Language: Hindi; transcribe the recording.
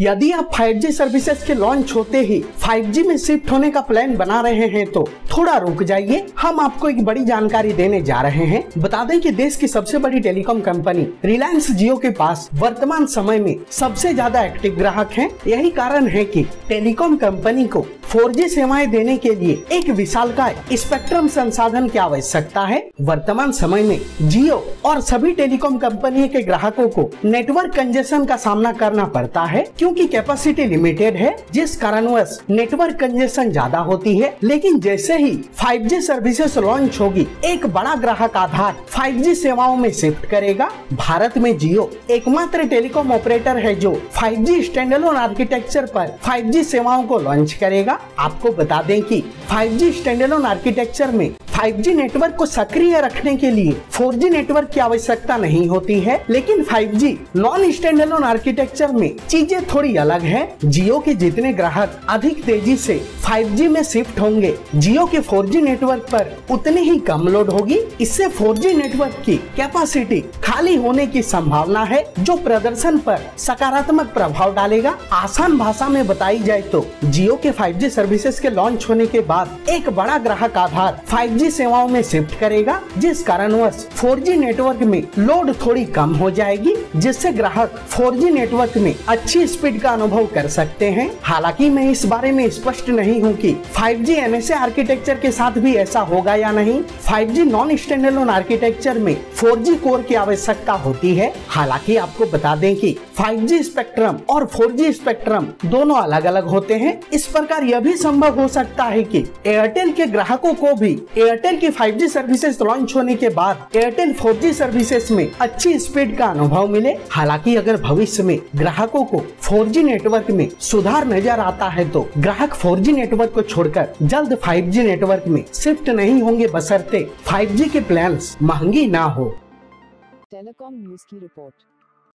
यदि आप 5G सर्विसेज के लॉन्च होते ही 5G में शिफ्ट होने का प्लान बना रहे हैं तो थोड़ा रुक जाइए। हम आपको एक बड़ी जानकारी देने जा रहे हैं। बता दें कि देश की सबसे बड़ी टेलीकॉम कंपनी रिलायंस जियो के पास वर्तमान समय में सबसे ज्यादा एक्टिव ग्राहक हैं। यही कारण है कि टेलीकॉम कंपनी को 4G सेवाएं देने के लिए एक विशालकाय स्पेक्ट्रम संसाधन की आवश्यकता है। वर्तमान समय में जियो और सभी टेलीकॉम कंपनी के ग्राहकों को नेटवर्क कंजेशन का सामना करना पड़ता है क्योंकि कैपेसिटी लिमिटेड है, जिस कारणवश नेटवर्क कंजेशन ज्यादा होती है। लेकिन जैसे ही 5G सर्विसेज लॉन्च होगी, एक बड़ा ग्राहक आधार 5G सेवाओं में शिफ्ट करेगा। भारत में जियो एकमात्र टेलीकॉम ऑपरेटर है जो 5G स्टैंडअलोन आर्किटेक्चर पर 5G सेवाओं को लॉन्च करेगा। आपको बता दें कि 5G स्टैंडअलोन आर्किटेक्चर में 5G नेटवर्क को सक्रिय रखने के लिए 4G नेटवर्क की आवश्यकता नहीं होती है, लेकिन 5G नॉन स्टैंडअलोन आर्किटेक्चर में चीजें थोड़ी अलग है। जियो के जितने ग्राहक अधिक तेजी से 5G में शिफ्ट होंगे, जियो के 4G नेटवर्क पर उतनी ही कम लोड होगी। इससे 4G नेटवर्क की कैपेसिटी खाली होने की संभावना है जो प्रदर्शन पर सकारात्मक प्रभाव डालेगा। आसान भाषा में बताई जाए तो जियो के 5G सर्विसेज के लॉन्च होने के बाद एक बड़ा ग्राहक आधार 5G सेवाओं में शिफ्ट करेगा, जिस कारणवश 4G नेटवर्क में लोड थोड़ी कम हो जाएगी, जिससे ग्राहक 4G नेटवर्क में अच्छी स्पीड का अनुभव कर सकते हैं। हालांकि मैं इस बारे में स्पष्ट नहीं हूं कि 5G NSA आर्किटेक्चर के साथ भी ऐसा होगा या नहीं। 5G नॉन स्टैंडअलोन आर्किटेक्चर में 4G कोर की आवश्यकता होती है। हालांकि आपको बता दें कि 5G स्पेक्ट्रम और 4G स्पेक्ट्रम दोनों अलग अलग होते हैं। इस प्रकार यह भी संभव हो सकता है कि एयरटेल के ग्राहकों को भी एयरटेल की 5G सर्विसेज लॉन्च होने के बाद एयरटेल 4G सर्विसेज में अच्छी स्पीड का अनुभव मिले। हालांकि अगर भविष्य में ग्राहकों को 4G नेटवर्क में सुधार नजर आता है तो ग्राहक 4G नेटवर्क को छोड़कर जल्द 5G नेटवर्क में शिफ्ट नहीं होंगे, बशर्ते 5G के प्लान्स महंगी ना हो। टेलीकॉम न्यूज की रिपोर्ट।